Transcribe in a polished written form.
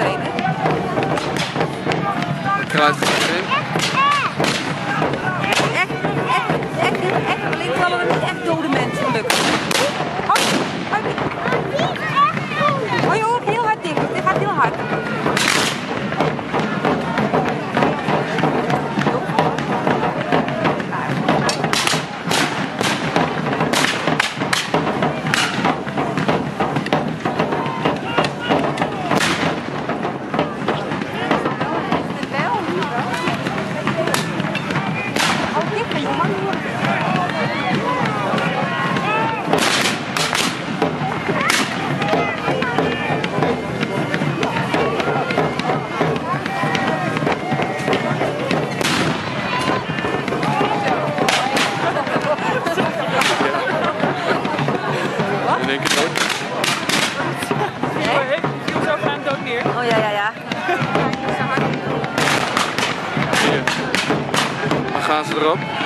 zajdę. Echt, alleen vallen we niet echt dode mensen, gelukkig. Hou je oog heel hard dicht, dit gaat heel hard. Gaan ze erop?